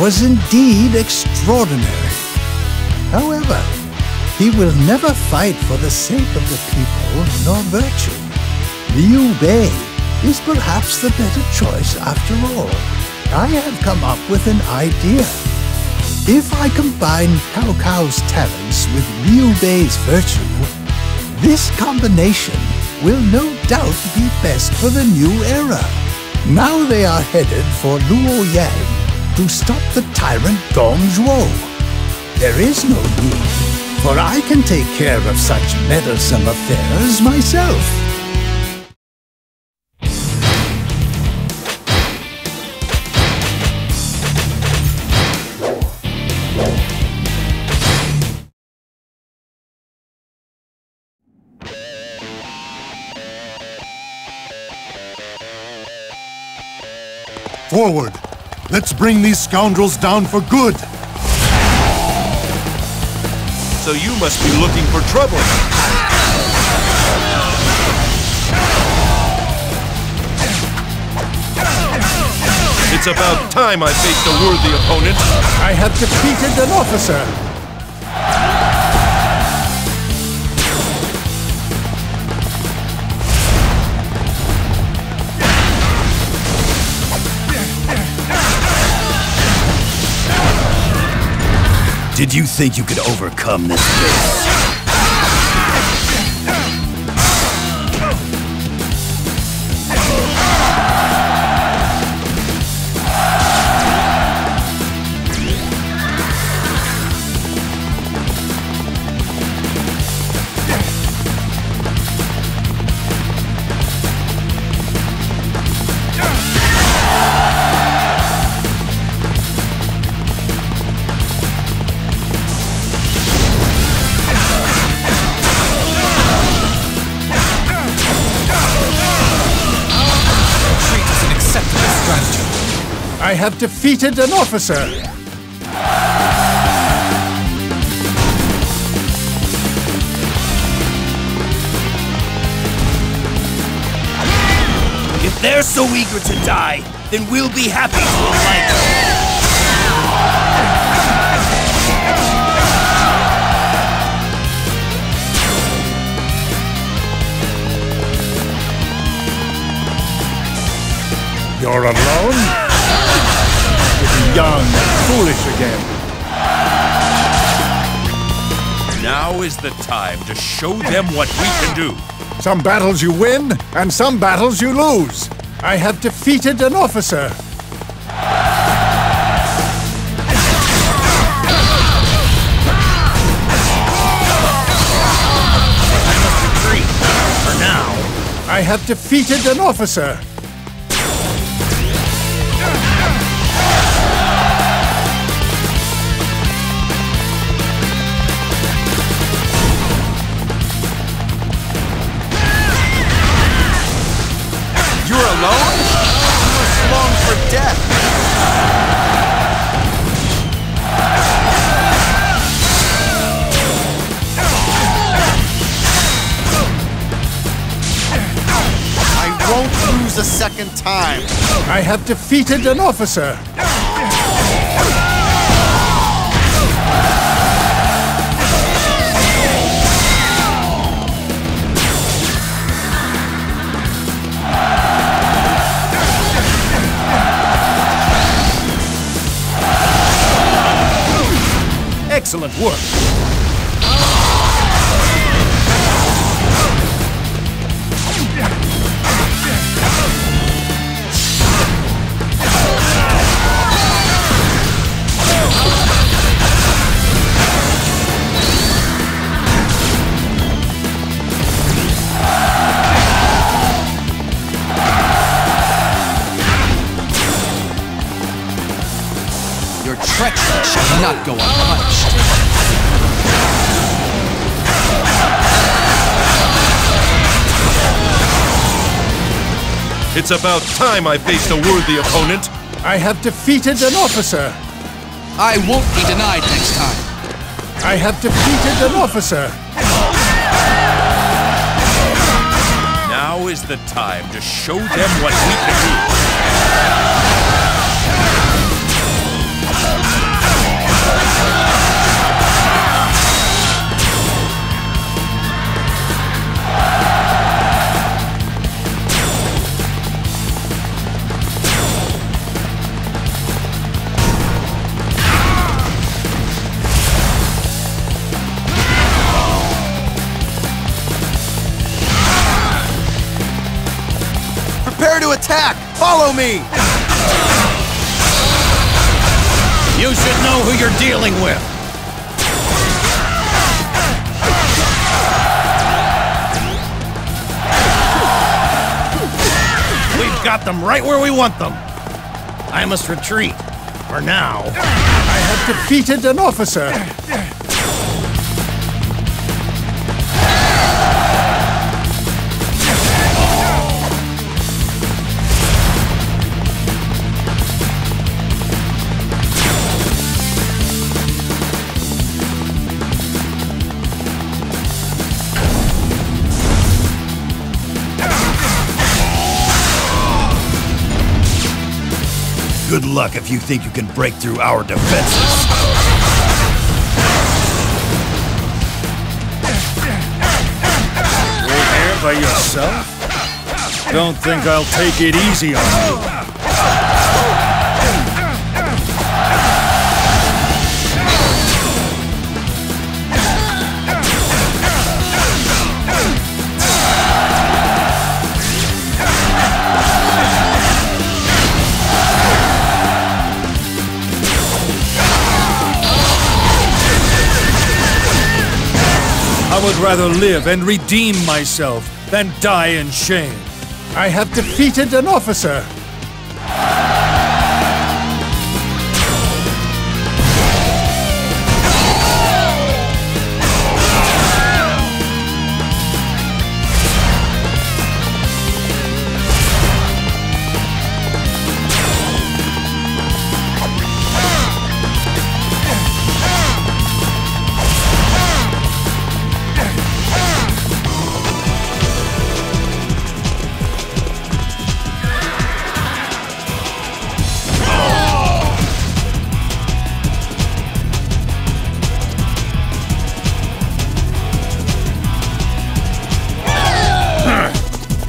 was indeed extraordinary. However, he will never fight for the sake of the people nor virtue. Liu Bei is perhaps the better choice after all. I have come up with an idea. If I combine Cao Cao's talents with Liu Bei's virtue, this combination will no doubt be best for the new era. Now they are headed for Luoyang to stop the tyrant Dong Zhuo. There is no need, for I can take care of such meddlesome affairs myself. Forward! Let's bring these scoundrels down for good! So you must be looking for trouble! It's about time I faced a worthy opponent! I have defeated an officer! Did you think you could overcome this place? I have defeated an officer! If they're so eager to die, then we'll be happy to fight them. You're alone? Young and foolish again. Now is the time to show them what we can do. Some battles you win, and some battles you lose. I have defeated an officer. I must retreat for now. I have defeated an officer. A second time. I have defeated an officer. Excellent work. Your treachery shall not go unpunished. It's about time I faced a worthy opponent. I have defeated an officer. I won't be denied next time. I have defeated an officer. Now is the time to show them what we can do. Prepare to attack! Follow me! You should know who you're dealing with! We've got them right where we want them! I must retreat. For now. I have defeated an officer! Good luck if you think you can break through our defenses. You're here by yourself? Don't think I'll take it easy on you. I would rather live and redeem myself than die in shame. I have defeated an officer.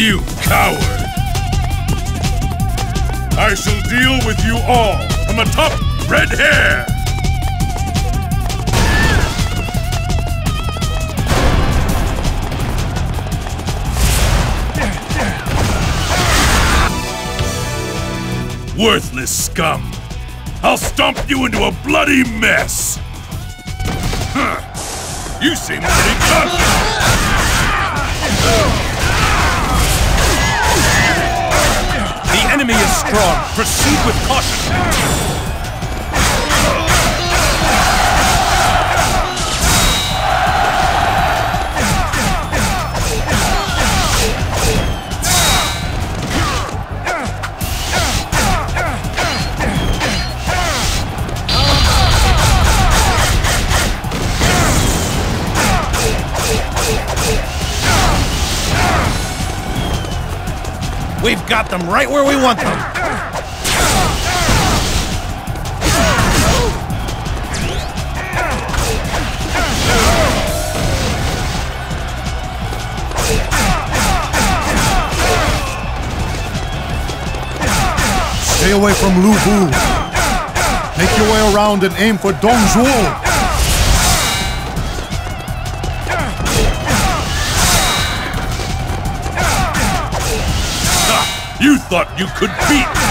You coward! I shall deal with you all from the top red hair! Worthless scum! I'll stomp you into a bloody mess! Huh. You seem pretty confident! The enemy is strong. Proceed with caution. We've got them right where we want them! Stay away from Lu Bu. Make your way around and aim for Dong Zhuo. You thought you could beat me!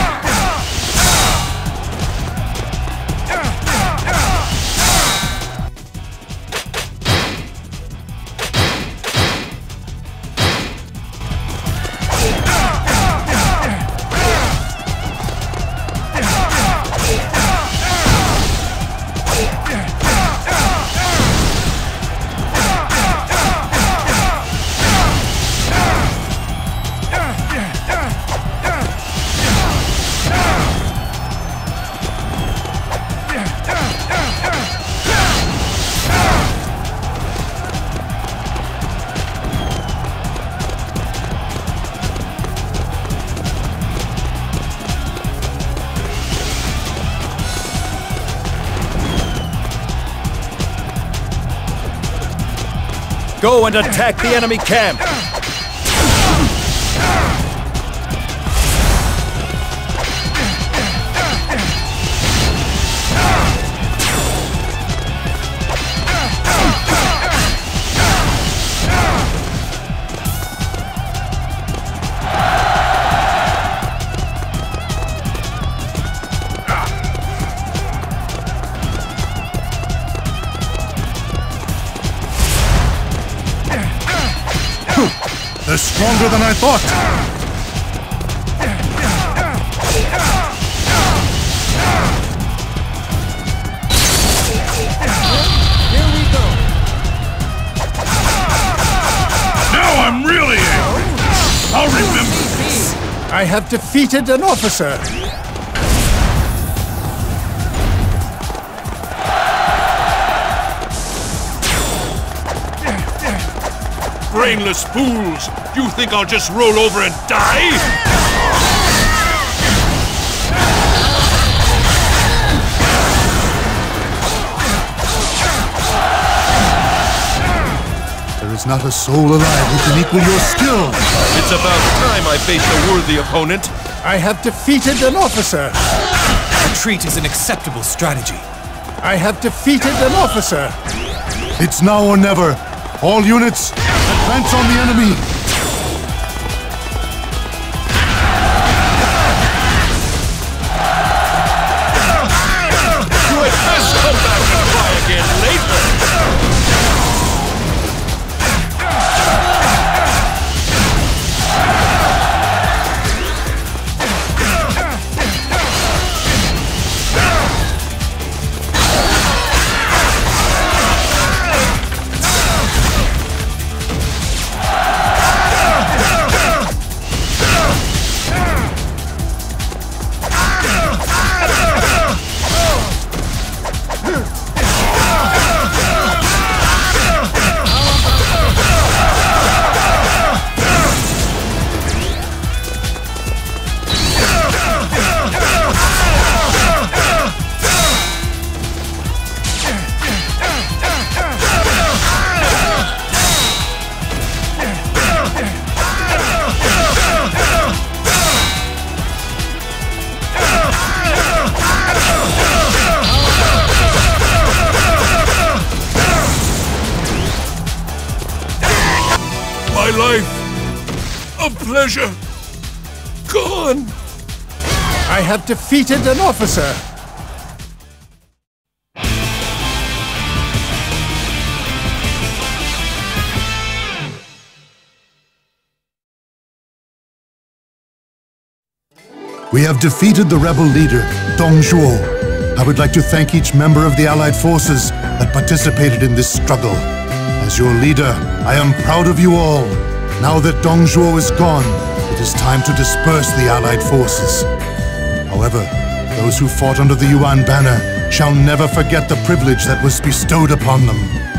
Go and attack the enemy camp! stronger than I thought. Here we go. Now I'm really angry. I'll remember this. I have defeated an officer. Brainless fools! You think I'll just roll over and die? There is not a soul alive who can equal your skill! It's about time I faced a worthy opponent! I have defeated an officer! Retreat is an acceptable strategy. I have defeated an officer! It's now or never! All units! Advance on the enemy! You had best come back and try again later! My life of pleasure gone. I have defeated an officer. We have defeated the rebel leader, Dong Zhuo. I would like to thank each member of the Allied forces that participated in this struggle. As your leader, I am proud of you all. Now that Dong Zhuo is gone, it is time to disperse the Allied forces. However, those who fought under the Yuan banner shall never forget the privilege that was bestowed upon them.